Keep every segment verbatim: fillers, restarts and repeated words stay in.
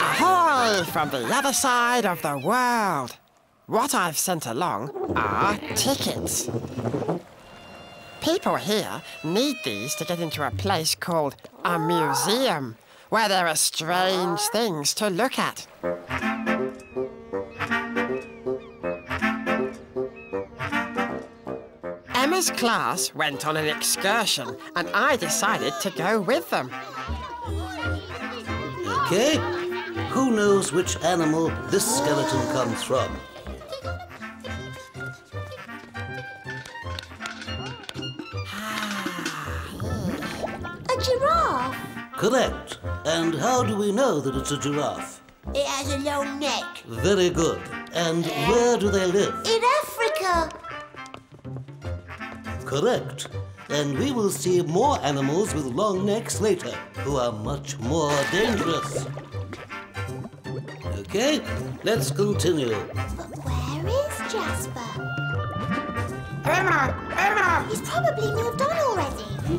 Ahoy from the other side of the world. What I've sent along are tickets. People here need these to get into a place called a museum, where there are strange things to look at. Emma's class went on an excursion, and I decided to go with them. Okay, who knows which animal this skeleton comes from? A giraffe? Correct. And how do we know that it's a giraffe? It has a long neck. Very good. And where do they live? In Africa. Correct. And we will see more animals with long necks later, who are much more dangerous. Okay, let's continue. But where is Jasper? Emma! Emma! He's probably moved on already. Hmm?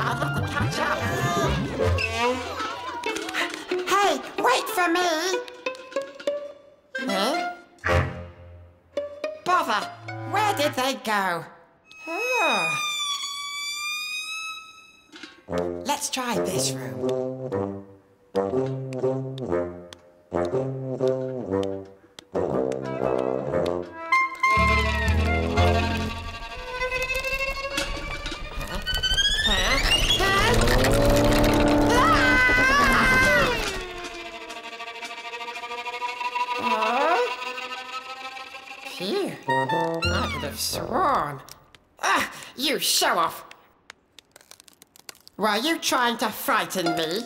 I'll have to catch up. Hey, wait for me! Huh? Bother! Where did they go? Oh. Let's try this room. I could have sworn. Ah, you show off! Were you trying to frighten me?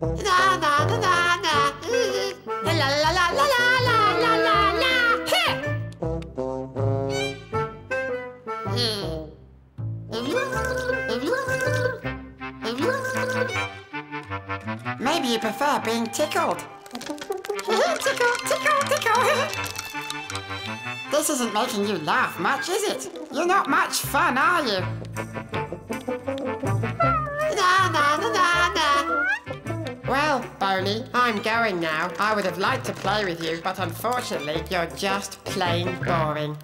La la la la la la la la la la la la. Maybe you prefer being tickled. Tickle, tickle, tickle. This isn't making you laugh much, is it? You're not much fun, are you? Na, na, na, na, na. Well, Boney, I'm going now. I would have liked to play with you, but unfortunately, you're just plain boring.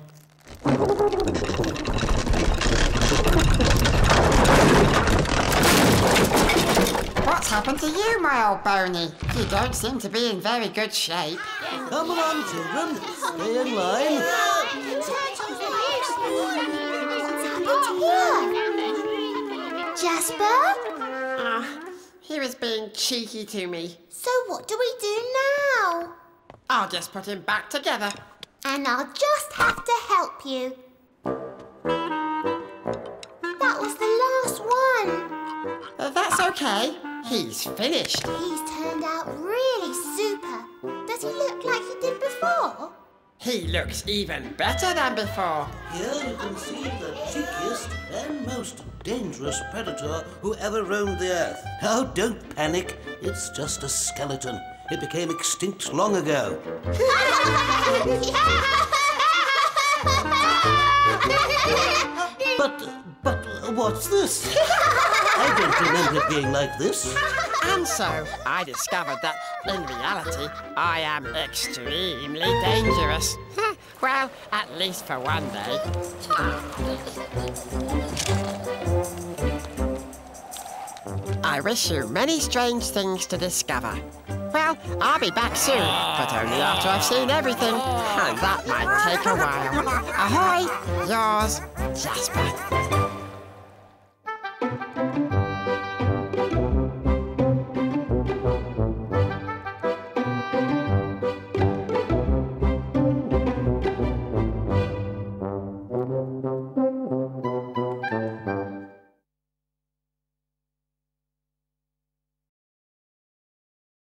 What's happened to you, my old Boney? You don't seem to be in very good shape. Come along, children. Stay in line. What's happened here? Jasper? Ah, uh, he was being cheeky to me. So what do we do now? I'll just put him back together. And I'll just have to help you. That was the last one. Uh, that's okay. He's finished. He's turned out really super. Does he look like he did before? He looks even better than before. Here you can see the cheekiest and most dangerous predator who ever roamed the earth. Oh, don't panic. It's just a skeleton. It became extinct long ago. But, but, what's this? I don't remember it being like this. And so, I discovered that, in reality, I am extremely dangerous. Well, at least for one day. I wish you many strange things to discover. Well, I'll be back soon, but only after I've seen everything. And that might take a while. Ahoy! Yours, Jasper.